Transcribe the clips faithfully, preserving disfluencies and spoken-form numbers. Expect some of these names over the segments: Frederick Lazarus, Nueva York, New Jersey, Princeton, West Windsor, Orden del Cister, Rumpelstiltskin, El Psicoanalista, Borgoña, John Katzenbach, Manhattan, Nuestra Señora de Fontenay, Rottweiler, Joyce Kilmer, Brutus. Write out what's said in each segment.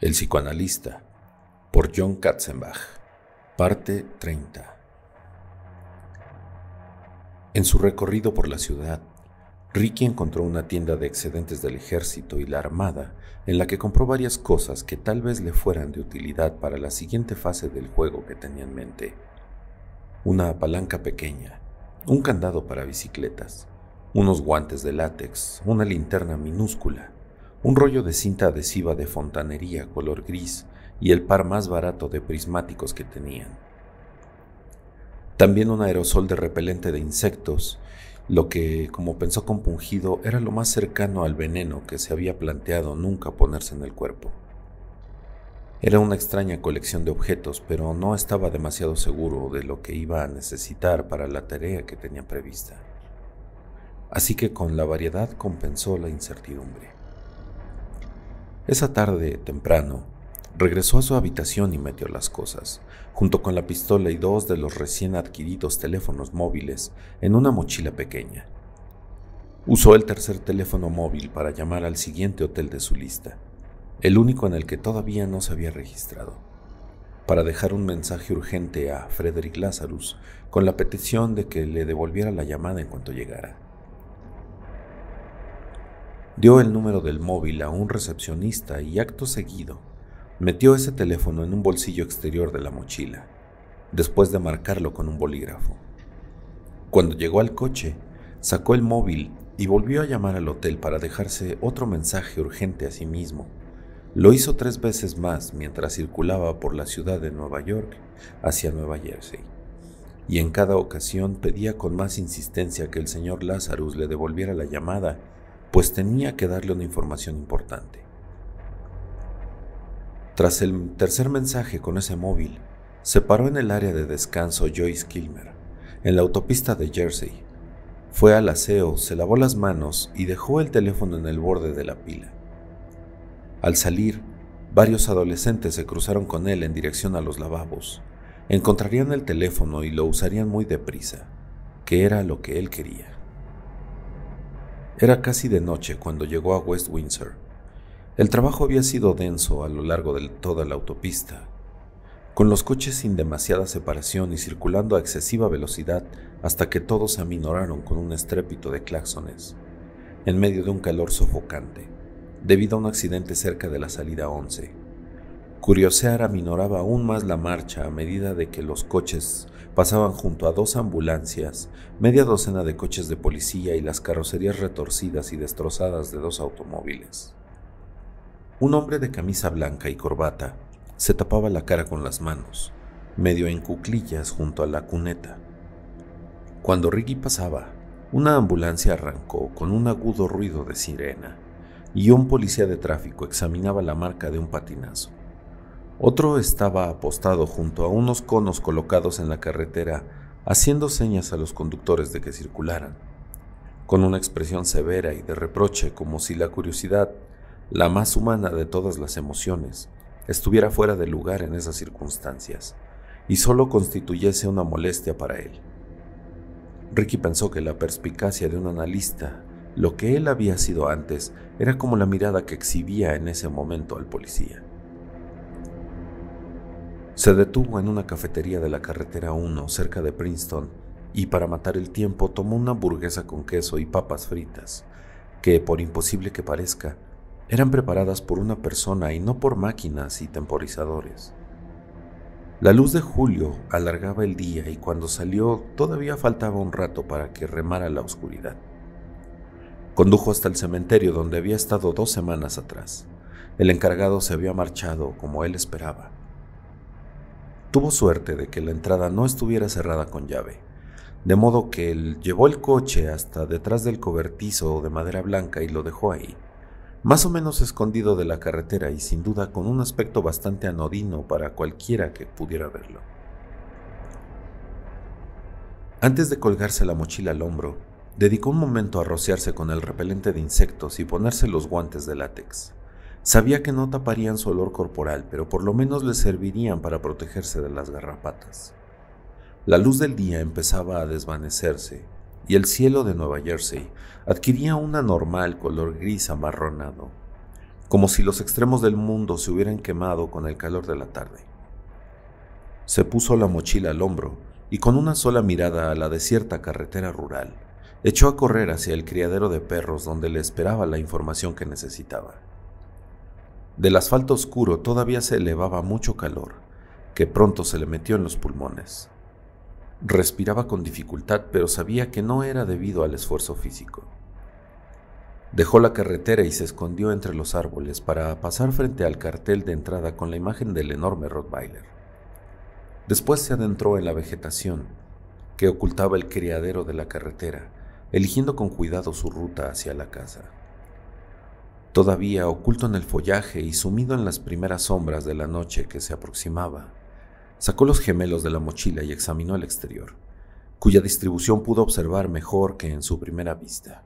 El psicoanalista, por John Katzenbach, parte treinta. En su recorrido por la ciudad, Ricky encontró una tienda de excedentes del ejército y la armada en la que compró varias cosas que tal vez le fueran de utilidad para la siguiente fase del juego que tenía en mente. Una palanca pequeña, un candado para bicicletas, unos guantes de látex, una linterna minúscula, un rollo de cinta adhesiva de fontanería color gris y el par más barato de prismáticos que tenían. También un aerosol de repelente de insectos, lo que, como pensó compungido, era lo más cercano al veneno que se había planteado nunca ponerse en el cuerpo. Era una extraña colección de objetos, pero no estaba demasiado seguro de lo que iba a necesitar para la tarea que tenía prevista. Así que con la variedad compensó la incertidumbre. Esa tarde, temprano, regresó a su habitación y metió las cosas, junto con la pistola y dos de los recién adquiridos teléfonos móviles, en una mochila pequeña. Usó el tercer teléfono móvil para llamar al siguiente hotel de su lista, el único en el que todavía no se había registrado, para dejar un mensaje urgente a Frederick Lazarus con la petición de que le devolviera la llamada en cuanto llegara. Dio el número del móvil a un recepcionista y acto seguido, metió ese teléfono en un bolsillo exterior de la mochila, después de marcarlo con un bolígrafo. Cuando llegó al coche, sacó el móvil y volvió a llamar al hotel para dejarse otro mensaje urgente a sí mismo. Lo hizo tres veces más mientras circulaba por la ciudad de Nueva York hacia Nueva Jersey, y en cada ocasión pedía con más insistencia que el señor Lazarus le devolviera la llamada, pues tenía que darle una información importante. Tras el tercer mensaje con ese móvil, se paró en el área de descanso Joyce Kilmer, en la autopista de Jersey. Fue al aseo, se lavó las manos y dejó el teléfono en el borde de la pila. Al salir, varios adolescentes se cruzaron con él en dirección a los lavabos. Encontrarían el teléfono y lo usarían muy deprisa, que era lo que él quería. Era casi de noche cuando llegó a West Windsor. El trabajo había sido denso a lo largo de toda la autopista, con los coches sin demasiada separación y circulando a excesiva velocidad hasta que todos se aminoraron con un estrépito de claxones, en medio de un calor sofocante, debido a un accidente cerca de la salida once. Curiosear aminoraba aún más la marcha a medida de que los coches pasaban junto a dos ambulancias, media docena de coches de policía y las carrocerías retorcidas y destrozadas de dos automóviles. Un hombre de camisa blanca y corbata se tapaba la cara con las manos, medio en cuclillas junto a la cuneta. Cuando Ricky pasaba, una ambulancia arrancó con un agudo ruido de sirena y un policía de tráfico examinaba la marca de un patinazo. Otro estaba apostado junto a unos conos colocados en la carretera, haciendo señas a los conductores de que circularan, con una expresión severa y de reproche, como si la curiosidad, la más humana de todas las emociones, estuviera fuera de lugar en esas circunstancias, y solo constituyese una molestia para él. Ricky pensó que la perspicacia de un analista, lo que él había sido antes, era como la mirada que exhibía en ese momento al policía. Se detuvo en una cafetería de la carretera uno, cerca de Princeton, y para matar el tiempo tomó una hamburguesa con queso y papas fritas, que, por imposible que parezca, eran preparadas por una persona y no por máquinas y temporizadores. La luz de julio alargaba el día y cuando salió todavía faltaba un rato para que remara la oscuridad. Condujo hasta el cementerio donde había estado dos semanas atrás. El encargado se había marchado como él esperaba. Tuvo suerte de que la entrada no estuviera cerrada con llave, de modo que él llevó el coche hasta detrás del cobertizo de madera blanca y lo dejó ahí, más o menos escondido de la carretera y sin duda con un aspecto bastante anodino para cualquiera que pudiera verlo. Antes de colgarse la mochila al hombro, dedicó un momento a rociarse con el repelente de insectos y ponerse los guantes de látex. Sabía que no taparían su olor corporal, pero por lo menos le servirían para protegerse de las garrapatas. La luz del día empezaba a desvanecerse, y el cielo de Nueva Jersey adquiría un anormal color gris amarronado, como si los extremos del mundo se hubieran quemado con el calor de la tarde. Se puso la mochila al hombro y con una sola mirada a la desierta carretera rural, echó a correr hacia el criadero de perros donde le esperaba la información que necesitaba. Del asfalto oscuro todavía se elevaba mucho calor, que pronto se le metió en los pulmones. Respiraba con dificultad, pero sabía que no era debido al esfuerzo físico. Dejó la carretera y se escondió entre los árboles para pasar frente al cartel de entrada con la imagen del enorme Rottweiler. Después se adentró en la vegetación que ocultaba el criadero de la carretera, eligiendo con cuidado su ruta hacia la casa. Todavía oculto en el follaje y sumido en las primeras sombras de la noche que se aproximaba, sacó los gemelos de la mochila y examinó el exterior, cuya distribución pudo observar mejor que en su primera vista.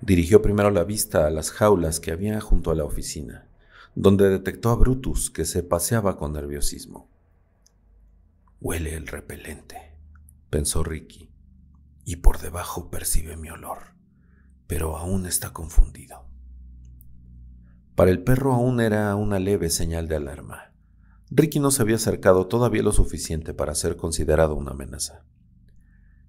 Dirigió primero la vista a las jaulas que había junto a la oficina, donde detectó a Brutus, que se paseaba con nerviosismo. «Huele el repelente», pensó Ricky, «y por debajo percibe mi olor, pero aún está confundido». Para el perro aún era una leve señal de alarma. Ricky no se había acercado todavía lo suficiente para ser considerado una amenaza.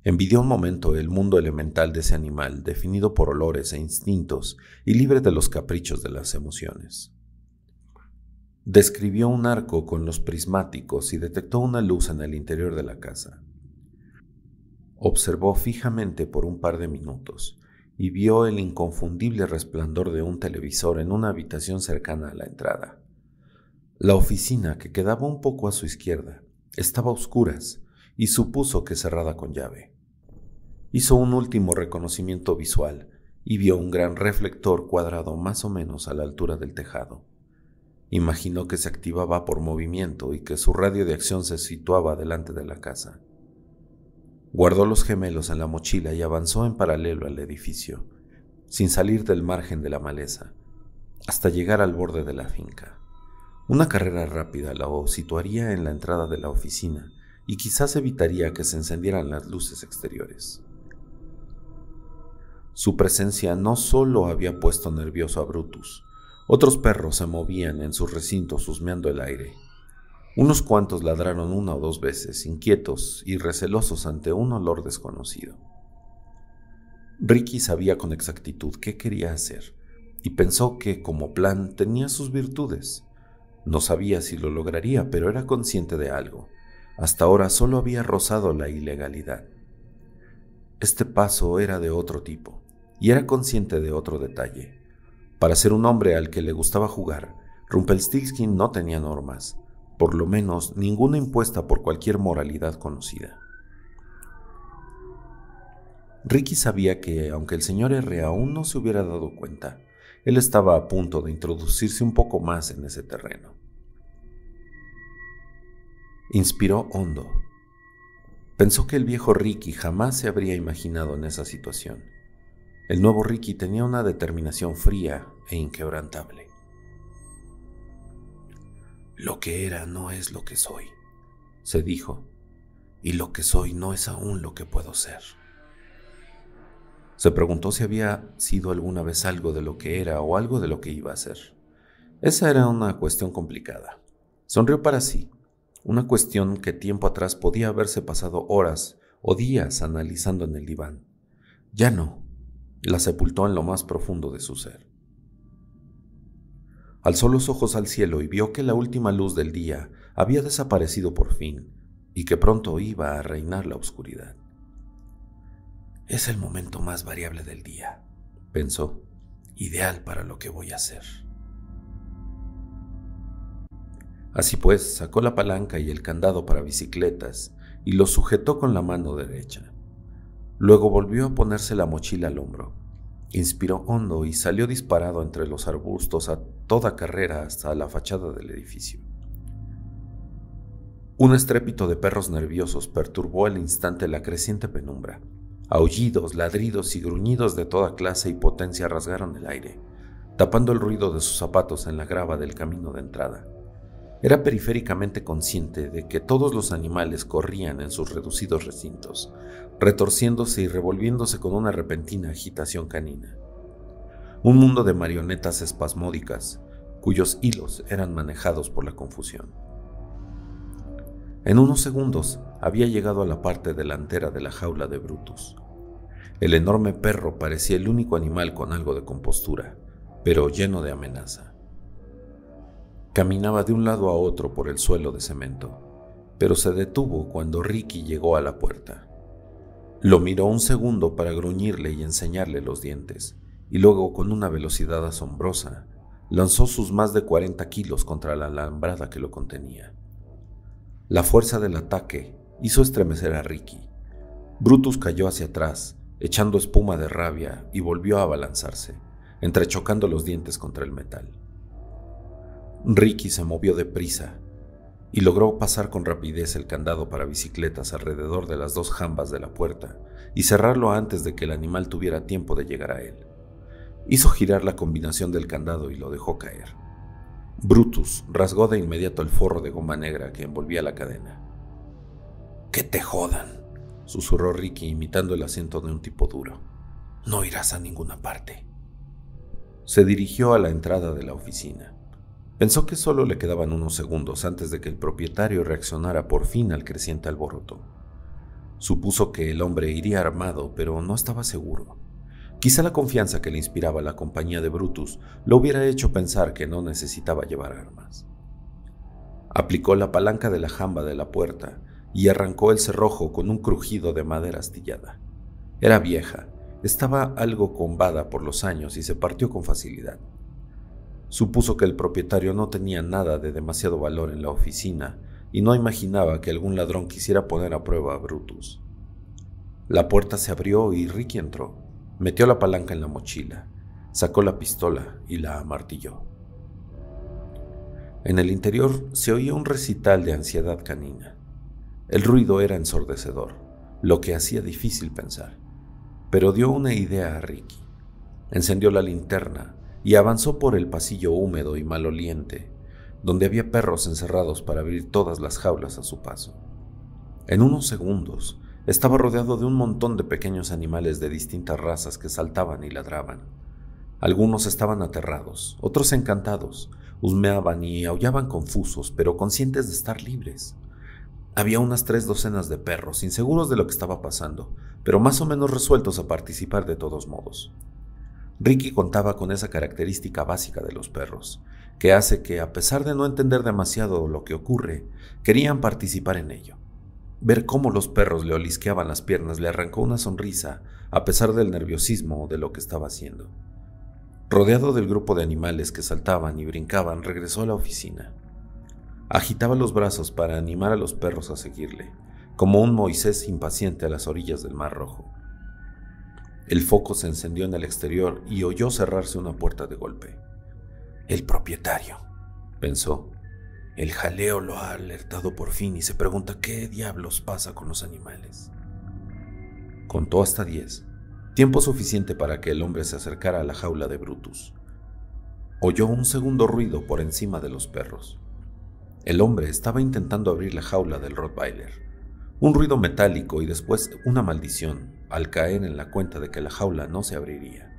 Envidió un momento el mundo elemental de ese animal, definido por olores e instintos y libre de los caprichos de las emociones. Describió un arco con los prismáticos y detectó una luz en el interior de la casa. Observó fijamente por un par de minutos y vio el inconfundible resplandor de un televisor en una habitación cercana a la entrada. La oficina, que quedaba un poco a su izquierda, estaba a oscuras y supuso que cerrada con llave. Hizo un último reconocimiento visual y vio un gran reflector cuadrado más o menos a la altura del tejado. Imaginó que se activaba por movimiento y que su radio de acción se situaba delante de la casa. Guardó los gemelos en la mochila y avanzó en paralelo al edificio, sin salir del margen de la maleza, hasta llegar al borde de la finca. Una carrera rápida lo situaría en la entrada de la oficina y quizás evitaría que se encendieran las luces exteriores. Su presencia no solo había puesto nervioso a Brutus, otros perros se movían en sus recintos husmeando el aire. Unos cuantos ladraron una o dos veces, inquietos y recelosos ante un olor desconocido. Ricky sabía con exactitud qué quería hacer y pensó que, como plan, tenía sus virtudes. No sabía si lo lograría, pero era consciente de algo. Hasta ahora solo había rozado la ilegalidad. Este paso era de otro tipo, y era consciente de otro detalle. Para ser un hombre al que le gustaba jugar, Rumpelstiltskin no tenía normas, por lo menos ninguna impuesta por cualquier moralidad conocida. Ricky sabía que, aunque el señor R aún no se hubiera dado cuenta, él estaba a punto de introducirse un poco más en ese terreno. Inspiró hondo. Pensó que el viejo Ricky jamás se habría imaginado en esa situación. El nuevo Ricky tenía una determinación fría e inquebrantable. «Lo que era no es lo que soy», se dijo, «y lo que soy no es aún lo que puedo ser». Se preguntó si había sido alguna vez algo de lo que era o algo de lo que iba a ser. Esa era una cuestión complicada. Sonrió para sí. Una cuestión que tiempo atrás podía haberse pasado horas o días analizando en el diván. Ya no, la sepultó en lo más profundo de su ser. Alzó los ojos al cielo y vio que la última luz del día había desaparecido por fin y que pronto iba a reinar la oscuridad. «Es el momento más variable del día», pensó, «ideal para lo que voy a hacer». Así pues, sacó la palanca y el candado para bicicletas y los sujetó con la mano derecha. Luego volvió a ponerse la mochila al hombro. Inspiró hondo y salió disparado entre los arbustos a toda carrera hasta la fachada del edificio. Un estrépito de perros nerviosos perturbó al instante la creciente penumbra. Aullidos, ladridos y gruñidos de toda clase y potencia rasgaron el aire, tapando el ruido de sus zapatos en la grava del camino de entrada. Era periféricamente consciente de que todos los animales corrían en sus reducidos recintos, retorciéndose y revolviéndose con una repentina agitación canina. un mundo de marionetas espasmódicas, cuyos hilos eran manejados por la confusión. En unos segundos había llegado a la parte delantera de la jaula de Brutus. El enorme perro parecía el único animal con algo de compostura, pero lleno de amenaza. Caminaba de un lado a otro por el suelo de cemento, pero se detuvo cuando Ricky llegó a la puerta. Lo miró un segundo para gruñirle y enseñarle los dientes, y luego, con una velocidad asombrosa, lanzó sus más de cuarenta kilos contra la alambrada que lo contenía. La fuerza del ataque hizo estremecer a Ricky. Brutus cayó hacia atrás, echando espuma de rabia, y volvió a abalanzarse, entrechocando los dientes contra el metal. Ricky se movió deprisa y logró pasar con rapidez el candado para bicicletas alrededor de las dos jambas de la puerta y cerrarlo antes de que el animal tuviera tiempo de llegar a él. Hizo girar la combinación del candado y lo dejó caer. Brutus rasgó de inmediato el forro de goma negra que envolvía la cadena. —¡Que te jodan! —susurró Ricky imitando el acento de un tipo duro—. No irás a ninguna parte. Se dirigió a la entrada de la oficina. Pensó que solo le quedaban unos segundos antes de que el propietario reaccionara por fin al creciente alboroto. Supuso que el hombre iría armado, pero no estaba seguro. Quizá la confianza que le inspiraba la compañía de Brutus lo hubiera hecho pensar que no necesitaba llevar armas. Aplicó la palanca de la jamba de la puerta y arrancó el cerrojo con un crujido de madera astillada. Era vieja, estaba algo combada por los años y se partió con facilidad. Supuso que el propietario no tenía nada de demasiado valor en la oficina y no imaginaba que algún ladrón quisiera poner a prueba a Brutus. La puerta se abrió y Ricky entró, metió la palanca en la mochila, sacó la pistola y la amartilló. En el interior se oía un recital de ansiedad canina. El ruido era ensordecedor, lo que hacía difícil pensar, pero dio una idea a Ricky. Encendió la linterna y avanzó por el pasillo húmedo y maloliente, donde había perros encerrados para abrir todas las jaulas a su paso. En unos segundos, estaba rodeado de un montón de pequeños animales de distintas razas que saltaban y ladraban. Algunos estaban aterrados, otros encantados, husmeaban y aullaban confusos, pero conscientes de estar libres. Había unas tres docenas de perros, inseguros de lo que estaba pasando, pero más o menos resueltos a participar de todos modos. Ricky contaba con esa característica básica de los perros, que hace que, a pesar de no entender demasiado lo que ocurre, querían participar en ello. Ver cómo los perros le olisqueaban las piernas le arrancó una sonrisa, a pesar del nerviosismo de lo que estaba haciendo. Rodeado del grupo de animales que saltaban y brincaban, regresó a la oficina. Agitaba los brazos para animar a los perros a seguirle, como un Moisés impaciente a las orillas del Mar Rojo. El foco se encendió en el exterior y oyó cerrarse una puerta de golpe. «El propietario», pensó. «El jaleo lo ha alertado por fin y se pregunta qué diablos pasa con los animales». Contó hasta diez, tiempo suficiente para que el hombre se acercara a la jaula de Brutus. Oyó un segundo ruido por encima de los perros. El hombre estaba intentando abrir la jaula del Rottweiler. Un ruido metálico y después una maldición, al caer en la cuenta de que la jaula no se abriría.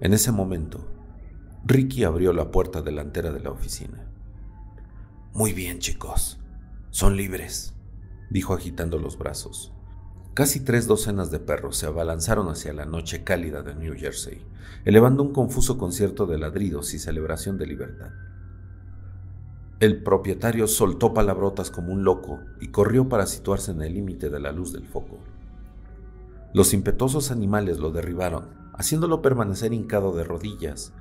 En ese momento, Ricky abrió la puerta delantera de la oficina. «Muy bien, chicos, son libres», dijo agitando los brazos. Casi tres docenas de perros se abalanzaron hacia la noche cálida de New Jersey, elevando un confuso concierto de ladridos y celebración de libertad. El propietario soltó palabrotas como un loco y corrió para situarse en el límite de la luz del foco. Los impetuosos animales lo derribaron, haciéndolo permanecer hincado de rodillas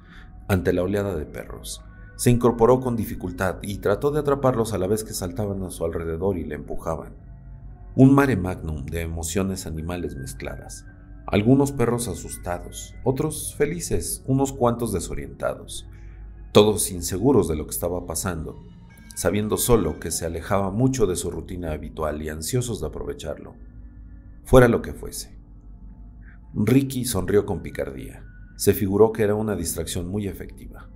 ante la oleada de perros. Se incorporó con dificultad y trató de atraparlos a la vez que saltaban a su alrededor y le empujaban. Un mare magnum de emociones animales mezcladas. Algunos perros asustados, otros felices, unos cuantos desorientados. Todos inseguros de lo que estaba pasando, sabiendo solo que se alejaba mucho de su rutina habitual y ansiosos de aprovecharlo, fuera lo que fuese. Ricky sonrió con picardía. Se figuró que era una distracción muy efectiva.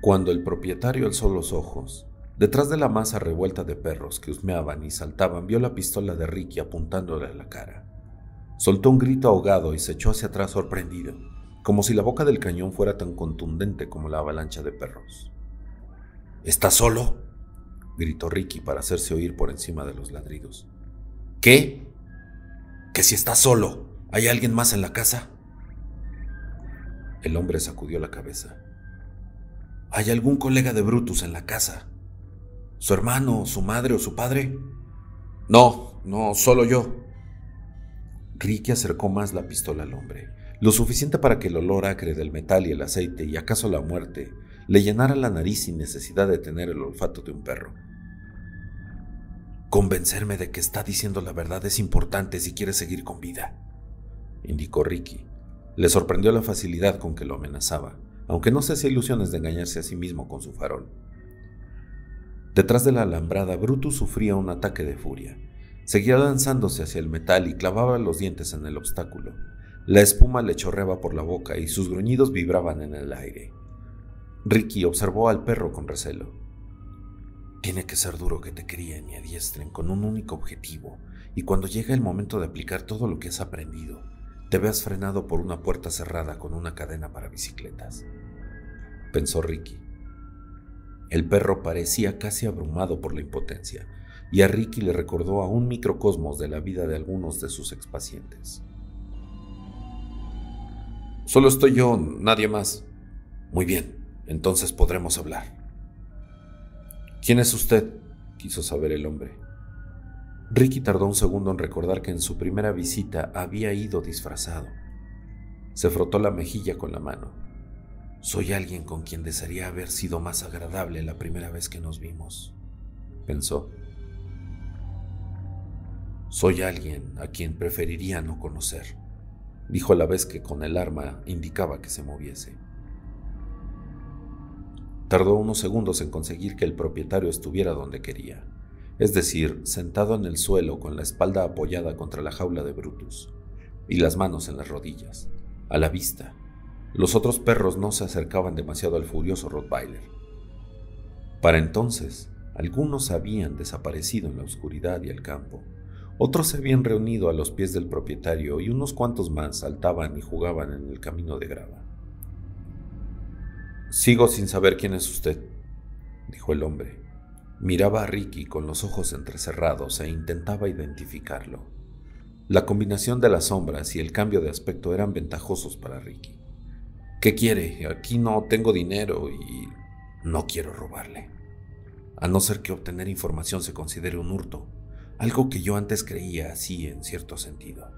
Cuando el propietario alzó los ojos, detrás de la masa revuelta de perros que husmeaban y saltaban, vio la pistola de Ricky apuntándole a la cara. Soltó un grito ahogado y se echó hacia atrás sorprendido, como si la boca del cañón fuera tan contundente como la avalancha de perros. —¿Estás solo? —gritó Ricky para hacerse oír por encima de los ladridos. —¿Qué? —Que si estás solo, ¿hay alguien más en la casa? El hombre sacudió la cabeza. —¿Hay algún colega de Brutus en la casa? ¿Su hermano, su madre o su padre? —No, no, solo yo. Ricky acercó más la pistola al hombre, lo suficiente para que el olor acre del metal y el aceite, y acaso la muerte, le llenara la nariz sin necesidad de tener el olfato de un perro. —Convencerme de que está diciendo la verdad es importante si quiere seguir con vida —indicó Ricky. Le sorprendió la facilidad con que lo amenazaba, aunque no se hacía ilusiones de engañarse a sí mismo con su farol. Detrás de la alambrada, Brutus sufría un ataque de furia. Seguía lanzándose hacia el metal y clavaba los dientes en el obstáculo. La espuma le chorreaba por la boca y sus gruñidos vibraban en el aire. Ricky observó al perro con recelo. —Tiene que ser duro que te críen y adiestren con un único objetivo, y cuando llega el momento de aplicar todo lo que has aprendido, te veas frenado por una puerta cerrada con una cadena para bicicletas —pensó Ricky. El perro parecía casi abrumado por la impotencia, y a Ricky le recordó a un microcosmos de la vida de algunos de sus expacientes. —Solo estoy yo, nadie más. —Muy bien, entonces podremos hablar. —¿Quién es usted? —quiso saber el hombre. Ricky tardó un segundo en recordar que en su primera visita había ido disfrazado. Se frotó la mejilla con la mano. —Soy alguien con quien desearía haber sido más agradable la primera vez que nos vimos —pensó—. Soy alguien a quien preferiría no conocer —dijo a la vez que con el arma indicaba que se moviese. Tardó unos segundos en conseguir que el propietario estuviera donde quería, es decir, sentado en el suelo con la espalda apoyada contra la jaula de Brutus y las manos en las rodillas, a la vista. Los otros perros no se acercaban demasiado al furioso Rottweiler. Para entonces, algunos habían desaparecido en la oscuridad y el campo. Otros se habían reunido a los pies del propietario y unos cuantos más saltaban y jugaban en el camino de grava. —Sigo sin saber quién es usted —dijo el hombre. Miraba a Ricky con los ojos entrecerrados e intentaba identificarlo. La combinación de las sombras y el cambio de aspecto eran ventajosos para Ricky. —¿Qué quiere? Aquí no tengo dinero y no quiero robarle, a no ser que obtener información se considere un hurto. —Algo que yo antes creía así en cierto sentido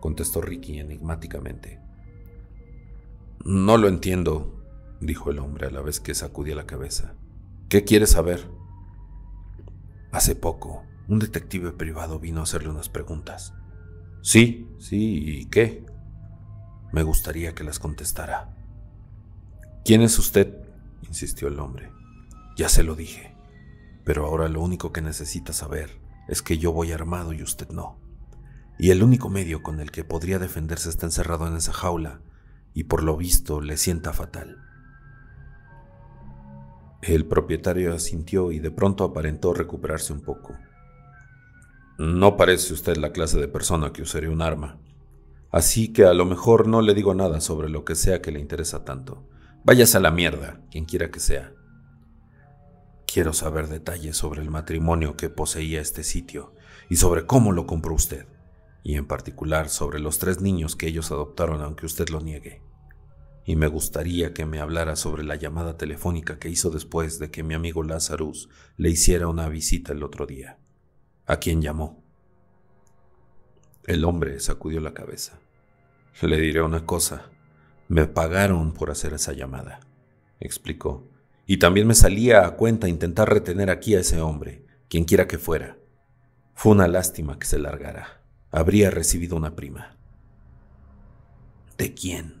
—contestó Ricky enigmáticamente. —No lo entiendo —dijo el hombre a la vez que sacudía la cabeza—. ¿Qué quieres saber? —Hace poco, un detective privado vino a hacerle unas preguntas. —Sí, sí, ¿y qué? —Me gustaría que las contestara. —¿Quién es usted? —insistió el hombre. —Ya se lo dije, pero ahora lo único que necesita saber es que yo voy armado y usted no, y el único medio con el que podría defenderse está encerrado en esa jaula, y por lo visto le sienta fatal. El propietario asintió y de pronto aparentó recuperarse un poco. —No parece usted la clase de persona que usaría un arma, así que a lo mejor no le digo nada sobre lo que sea que le interesa tanto. Váyase a la mierda, quien quiera que sea. Quiero saber detalles sobre el matrimonio que poseía este sitio y sobre cómo lo compró usted, y en particular sobre los tres niños que ellos adoptaron aunque usted lo niegue. Y me gustaría que me hablara sobre la llamada telefónica que hizo después de que mi amigo Lazarus le hiciera una visita el otro día. ¿A quién llamó? El hombre sacudió la cabeza. —Le diré una cosa. Me pagaron por hacer esa llamada —explicó—. Y también me salía a cuenta intentar retener aquí a ese hombre, quien quiera que fuera. Fue una lástima que se largara. Habría recibido una prima. —¿De quién?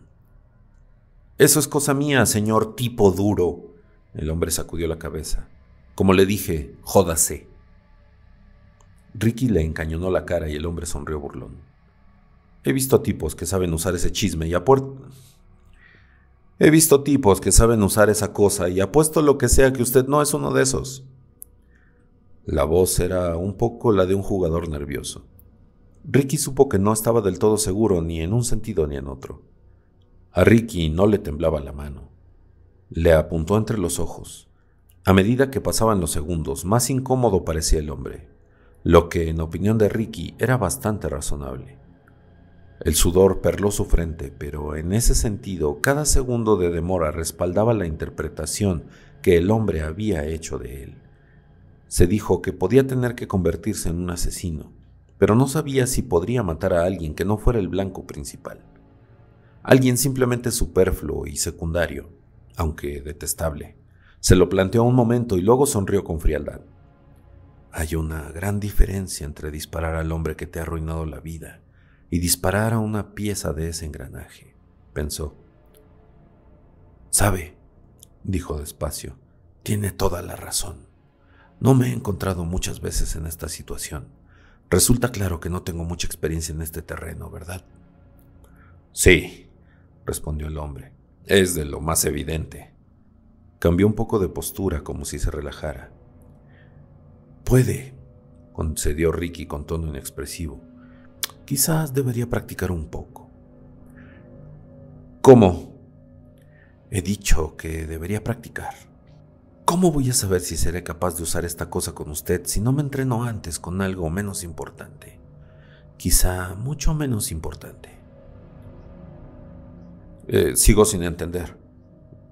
—Eso es cosa mía, señor tipo duro —el hombre sacudió la cabeza—. Como le dije, jódase. Ricky le encañonó la cara y el hombre sonrió burlón. He visto tipos que saben usar ese chisme y apuestan... He visto tipos que saben usar esa cosa y apuesto lo que sea que usted no es uno de esos. La voz era un poco la de un jugador nervioso. Ricky supo que no estaba del todo seguro ni en un sentido ni en otro. A Ricky no le temblaba la mano. Le apuntó entre los ojos. A medida que pasaban los segundos, más incómodo parecía el hombre, lo que en opinión de Ricky era bastante razonable. El sudor perló su frente, pero en ese sentido, cada segundo de demora respaldaba la interpretación que el hombre había hecho de él. Se dijo que podía tener que convertirse en un asesino, pero no sabía si podría matar a alguien que no fuera el blanco principal. Alguien simplemente superfluo y secundario, aunque detestable. Se lo planteó un momento y luego sonrió con frialdad. Hay una gran diferencia entre disparar al hombre que te ha arruinado la vida y disparar a una pieza de ese engranaje, pensó. —Sabe —dijo despacio—, tiene toda la razón. No me he encontrado muchas veces en esta situación. Resulta claro que no tengo mucha experiencia en este terreno, ¿verdad? Sí, respondió el hombre. Es de lo más evidente. Cambió un poco de postura como si se relajara. Puede, concedió Ricky con tono inexpresivo. Quizás debería practicar un poco. ¿Cómo? He dicho que debería practicar. ¿Cómo voy a saber si seré capaz de usar esta cosa con usted si no me entreno antes con algo menos importante? Quizá mucho menos importante. Eh, sigo sin entender,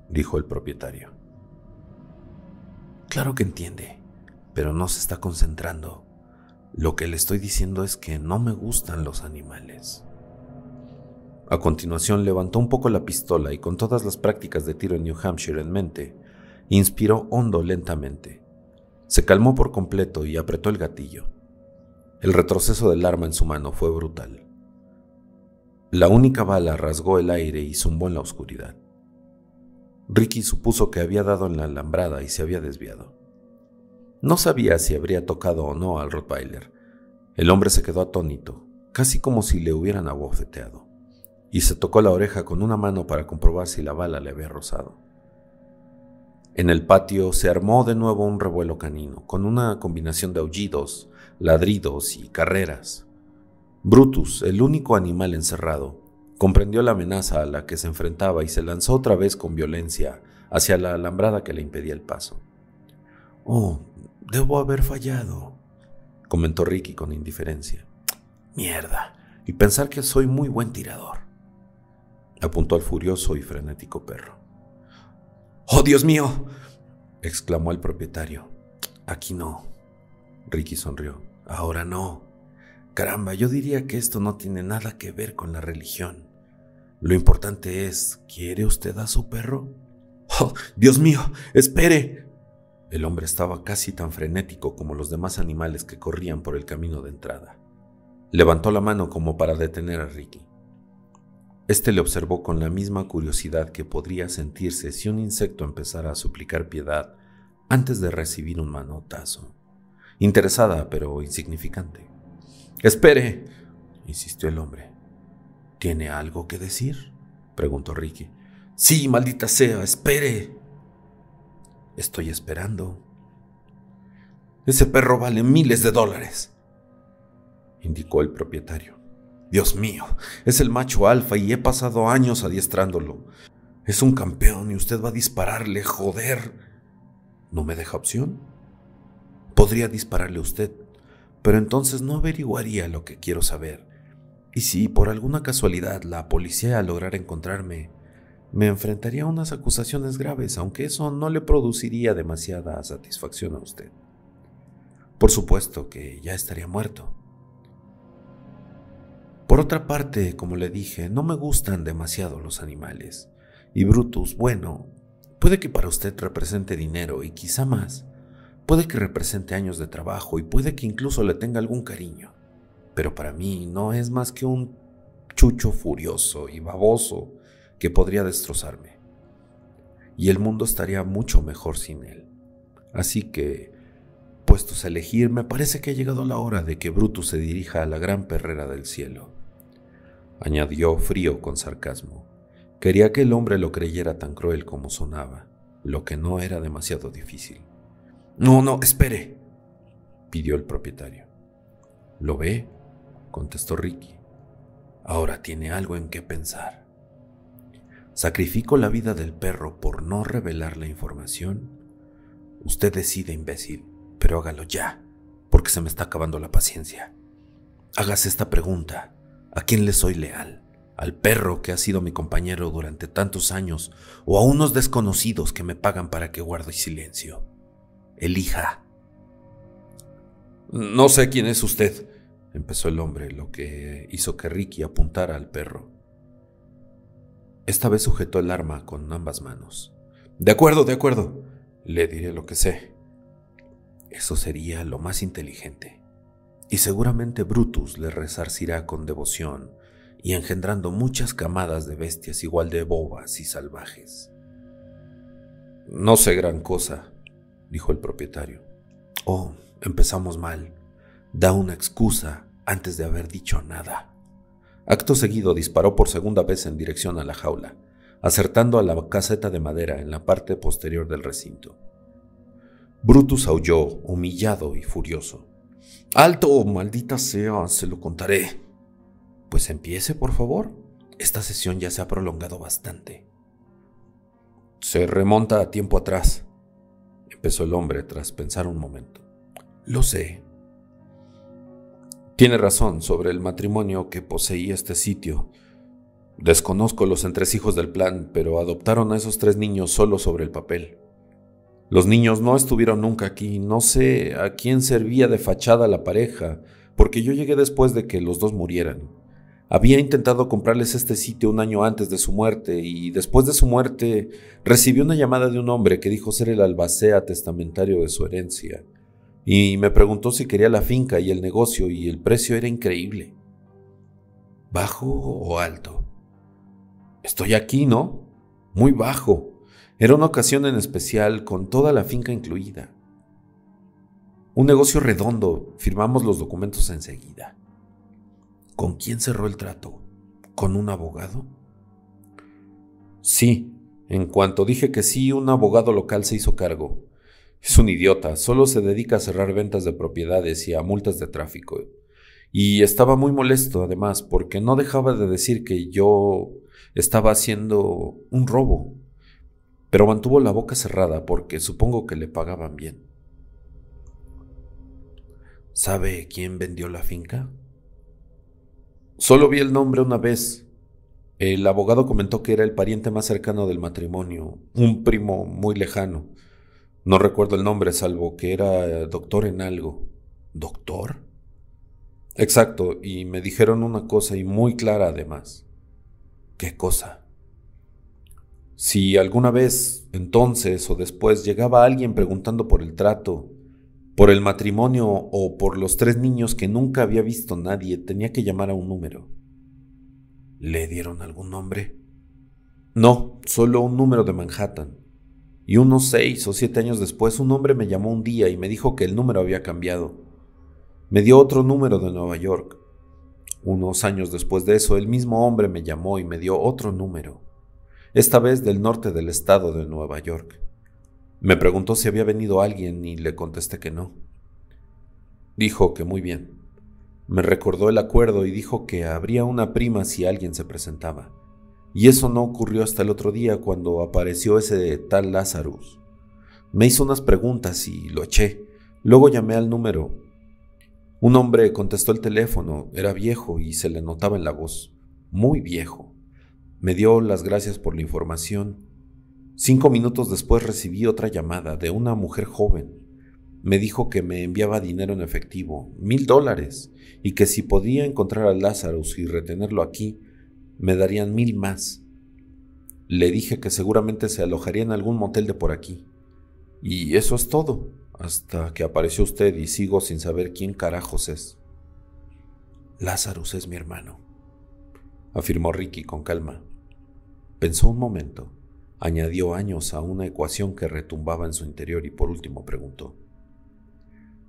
dijo el propietario. Claro que entiende, pero no se está concentrando. Lo que le estoy diciendo es que no me gustan los animales. A continuación levantó un poco la pistola y con todas las prácticas de tiro en New Hampshire en mente, inspiró hondo lentamente. Se calmó por completo y apretó el gatillo. El retroceso del arma en su mano fue brutal. La única bala rasgó el aire y zumbó en la oscuridad. Ricky supuso que había dado en la alambrada y se había desviado. No sabía si habría tocado o no al Rottweiler. El hombre se quedó atónito, casi como si le hubieran abofeteado, y se tocó la oreja con una mano para comprobar si la bala le había rozado. En el patio se armó de nuevo un revuelo canino, con una combinación de aullidos, ladridos y carreras. Brutus, el único animal encerrado, comprendió la amenaza a la que se enfrentaba y se lanzó otra vez con violencia hacia la alambrada que le impedía el paso. —Oh, debo haber fallado —comentó Ricky con indiferencia—. Mierda, y pensar que soy muy buen tirador —apuntó al furioso y frenético perro. —¡Oh, Dios mío! —exclamó el propietario. —Aquí no —Ricky sonrió—. Ahora no. Caramba, yo diría que esto no tiene nada que ver con la religión. Lo importante es, ¿quiere usted a su perro? —¡Oh, Dios mío! ¡Espere! El hombre estaba casi tan frenético como los demás animales que corrían por el camino de entrada. Levantó la mano como para detener a Ricky. Este le observó con la misma curiosidad que podría sentirse si un insecto empezara a suplicar piedad antes de recibir un manotazo. Interesada, pero insignificante. —¡Espere! —insistió el hombre. —¿Tiene algo que decir? —preguntó Ricky. —¡Sí, maldita sea! ¡Espere! —Estoy esperando. —Ese perro vale miles de dólares —indicó el propietario—. Dios mío, es el macho alfa y he pasado años adiestrándolo. Es un campeón y usted va a dispararle, joder. ¿No me deja opción? Podría dispararle a usted, pero entonces no averiguaría lo que quiero saber. Y si por alguna casualidad la policía lograra encontrarme, me enfrentaría a unas acusaciones graves, aunque eso no le produciría demasiada satisfacción a usted. Por supuesto que ya estaría muerto. Por otra parte, como le dije, no me gustan demasiado los animales. Y Brutus, bueno, puede que para usted represente dinero y quizá más. Puede que represente años de trabajo y puede que incluso le tenga algún cariño. Pero para mí no es más que un chucho furioso y baboso que podría destrozarme. Y el mundo estaría mucho mejor sin él. Así que, puestos a elegir, me parece que ha llegado la hora de que Brutus se dirija a la gran perrera del cielo. Añadió frío con sarcasmo. Quería que el hombre lo creyera tan cruel como sonaba, lo que no era demasiado difícil. —¡No, no, espere! —pidió el propietario. —¿Lo ve? contestó Ricky. Ahora tiene algo en qué pensar. Sacrifico la vida del perro por no revelar la información. Usted decide, imbécil, pero hágalo ya, porque se me está acabando la paciencia. Hágase esta pregunta: ¿a quién le soy leal? ¿Al perro que ha sido mi compañero durante tantos años o a unos desconocidos que me pagan para que guarde silencio? Elija. No sé quién es usted, empezó el hombre, lo que hizo que Ricky apuntara al perro. Esta vez sujetó el arma con ambas manos. De acuerdo, de acuerdo, le diré lo que sé. Eso sería lo más inteligente. Y seguramente Brutus le resarcirá con devoción y engendrando muchas camadas de bestias igual de bobas y salvajes. No sé gran cosa, dijo el propietario. Oh, empezamos mal. Da una excusa antes de haber dicho nada. Acto seguido disparó por segunda vez en dirección a la jaula, acertando a la caseta de madera en la parte posterior del recinto. Brutus aulló, humillado y furioso. —¡Alto, maldita sea! Se lo contaré. —Pues empiece, por favor. Esta sesión ya se ha prolongado bastante. —Se remonta a tiempo atrás —empezó el hombre tras pensar un momento—. Lo sé. Tiene razón sobre el matrimonio que poseía este sitio. Desconozco los entresijos del plan, pero adoptaron a esos tres niños solo sobre el papel. Los niños no estuvieron nunca aquí, no sé a quién servía de fachada la pareja, porque yo llegué después de que los dos murieran. Había intentado comprarles este sitio un año antes de su muerte, y después de su muerte recibí una llamada de un hombre que dijo ser el albacea testamentario de su herencia, y me preguntó si quería la finca y el negocio, y el precio era increíble. ¿Bajo o alto? Estoy aquí, ¿no? Muy bajo. Era una ocasión en especial, con toda la finca incluida. Un negocio redondo, firmamos los documentos enseguida. ¿Con quién cerró el trato? ¿Con un abogado? Sí, en cuanto dije que sí, un abogado local se hizo cargo. Es un idiota, solo se dedica a cerrar ventas de propiedades y a multas de tráfico. Y estaba muy molesto, además, porque no dejaba de decir que yo estaba haciendo un robo. Pero mantuvo la boca cerrada porque supongo que le pagaban bien. ¿Sabe quién vendió la finca? Solo vi el nombre una vez. El abogado comentó que era el pariente más cercano del matrimonio, un primo muy lejano. No recuerdo el nombre, salvo que era doctor en algo. ¿Doctor? Exacto, y me dijeron una cosa y muy clara además. ¿Qué cosa? Si alguna vez, entonces o después, llegaba alguien preguntando por el trato, por el matrimonio o por los tres niños que nunca había visto nadie, tenía que llamar a un número. ¿Le dieron algún nombre? No, solo un número de Manhattan. Y unos seis o siete años después, un hombre me llamó un día y me dijo que el número había cambiado. Me dio otro número de Nueva York. Unos años después de eso, el mismo hombre me llamó y me dio otro número. Esta vez del norte del estado de Nueva York. Me preguntó si había venido alguien y le contesté que no. Dijo que muy bien. Me recordó el acuerdo y dijo que habría una prima si alguien se presentaba. Y eso no ocurrió hasta el otro día cuando apareció ese tal Lazarus. Me hizo unas preguntas y lo eché. Luego llamé al número. Un hombre contestó el teléfono, era viejo y se le notaba en la voz. Muy viejo. Me dio las gracias por la información. Cinco minutos después recibí otra llamada de una mujer joven. Me dijo que me enviaba dinero en efectivo, mil dólares, y que si podía encontrar a Lazarus y retenerlo aquí, me darían mil más. Le dije que seguramente se alojaría en algún motel de por aquí. Y eso es todo, hasta que apareció usted y sigo sin saber quién carajos es. Lazarus es mi hermano, afirmó Ricky con calma. Pensó un momento, añadió años a una ecuación que retumbaba en su interior y por último preguntó: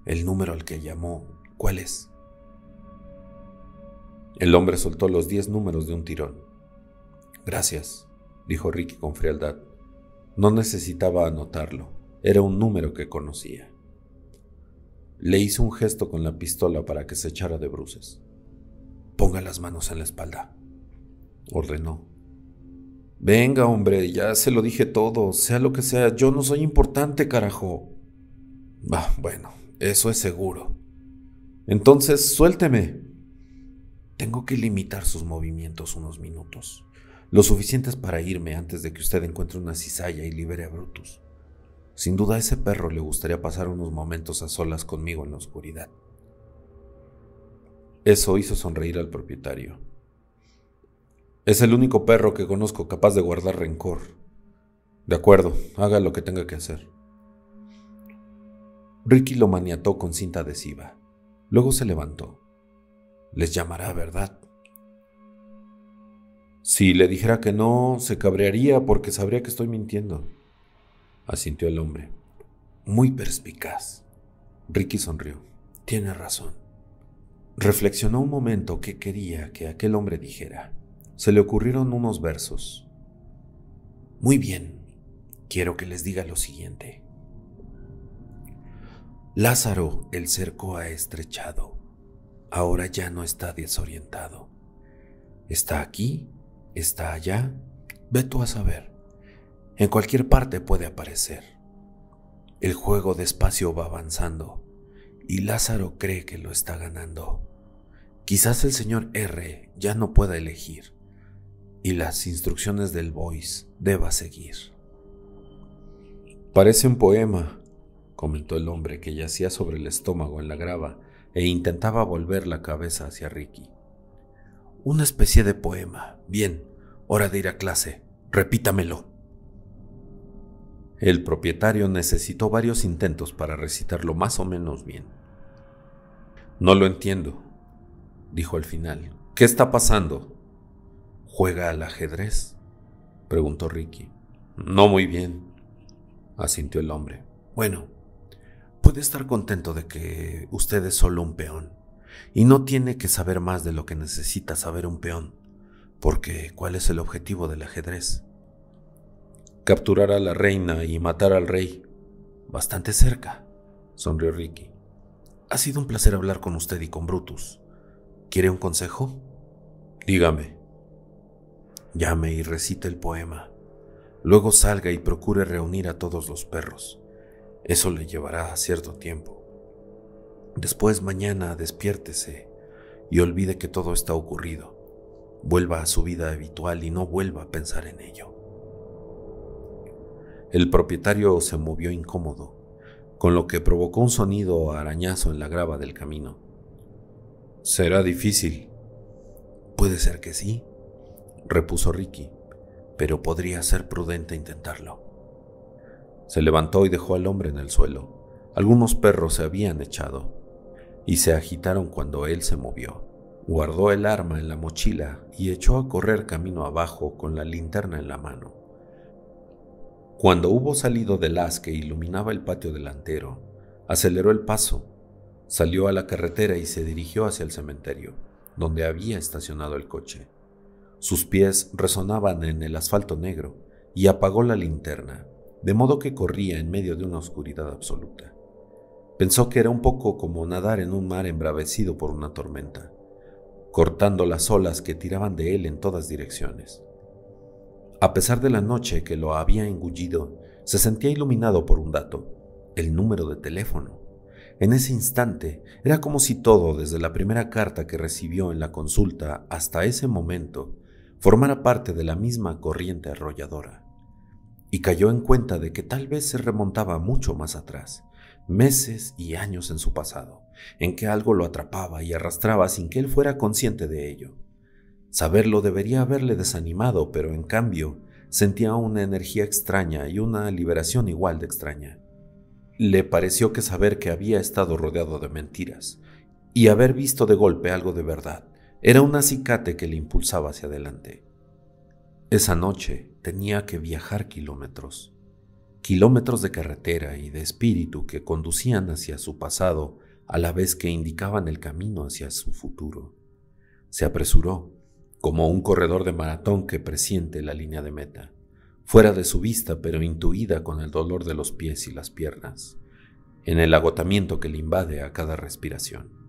¿el número al que llamó, cuál es? El hombre soltó los diez números de un tirón. Gracias, dijo Ricky con frialdad. No necesitaba anotarlo, era un número que conocía. Le hizo un gesto con la pistola para que se echara de bruces. Ponga las manos en la espalda, ordenó. Venga, hombre, ya se lo dije todo, sea lo que sea, yo no soy importante, carajo. Ah, bueno, eso es seguro. Entonces, suélteme. Tengo que limitar sus movimientos unos minutos, lo suficientes para irme antes de que usted encuentre una cizalla y libere a Brutus. Sin duda a ese perro le gustaría pasar unos momentos a solas conmigo en la oscuridad. Eso hizo sonreír al propietario. Es el único perro que conozco capaz de guardar rencor. De acuerdo, haga lo que tenga que hacer. Ricky lo maniató con cinta adhesiva. Luego se levantó. Les llamará, ¿verdad? Si le dijera que no, se cabrearía porque sabría que estoy mintiendo, asintió el hombre. Muy perspicaz. Ricky sonrió. Tiene razón. Reflexionó un momento qué quería que aquel hombre dijera. Se le ocurrieron unos versos. Muy bien, quiero que les diga lo siguiente. Lázaro el cerco ha estrechado, ahora ya no está desorientado. Está aquí, está allá, ve tú a saber. En cualquier parte puede aparecer. El juego despacio va avanzando, y Lázaro cree que lo está ganando. Quizás el señor R ya no pueda elegir, y las instrucciones del Voice deba seguir. Parece un poema, comentó el hombre que yacía sobre el estómago en la grava e intentaba volver la cabeza hacia Ricky. Una especie de poema. Bien, hora de ir a clase. Repítamelo. El propietario necesitó varios intentos para recitarlo más o menos bien. No lo entiendo, dijo al final. ¿Qué está pasando? ¿Juega al ajedrez?, preguntó Ricky. No muy bien, asintió el hombre. Bueno, puede estar contento de que usted es solo un peón, y no tiene que saber más de lo que necesita saber un peón, porque ¿cuál es el objetivo del ajedrez? Capturar a la reina y matar al rey. Bastante cerca, sonrió Ricky. Ha sido un placer hablar con usted y con Brutus. ¿Quiere un consejo? Dígame. Llame y recite el poema. Luego salga y procure reunir a todos los perros. Eso le llevará cierto tiempo. Después mañana despiértese y olvide que todo está ocurrido. Vuelva a su vida habitual y no vuelva a pensar en ello. El propietario se movió incómodo, con lo que provocó un sonido arañazo en la grava del camino. ¿Será difícil? Puede ser que sí, repuso Ricky, pero podría ser prudente intentarlo. Se levantó y dejó al hombre en el suelo. Algunos perros se habían echado y se agitaron cuando él se movió. Guardó el arma en la mochila y echó a correr camino abajo con la linterna en la mano. Cuando hubo salido del haz que iluminaba el patio delantero, aceleró el paso, salió a la carretera y se dirigió hacia el cementerio, donde había estacionado el coche. Sus pies resonaban en el asfalto negro y apagó la linterna, de modo que corría en medio de una oscuridad absoluta. Pensó que era un poco como nadar en un mar embravecido por una tormenta, cortando las olas que tiraban de él en todas direcciones. A pesar de la noche que lo había engullido, se sentía iluminado por un dato, el número de teléfono. En ese instante, era como si todo, desde la primera carta que recibió en la consulta hasta ese momento, formara parte de la misma corriente arrolladora. Y cayó en cuenta de que tal vez se remontaba mucho más atrás, meses y años en su pasado, en que algo lo atrapaba y arrastraba sin que él fuera consciente de ello. Saberlo debería haberle desanimado, pero en cambio sentía una energía extraña y una liberación igual de extraña. Le pareció que saber que había estado rodeado de mentiras y haber visto de golpe algo de verdad era un acicate que le impulsaba hacia adelante. Esa noche tenía que viajar kilómetros, kilómetros de carretera y de espíritu que conducían hacia su pasado a la vez que indicaban el camino hacia su futuro. Se apresuró, como un corredor de maratón que presiente la línea de meta, fuera de su vista pero intuida con el dolor de los pies y las piernas, en el agotamiento que le invade a cada respiración.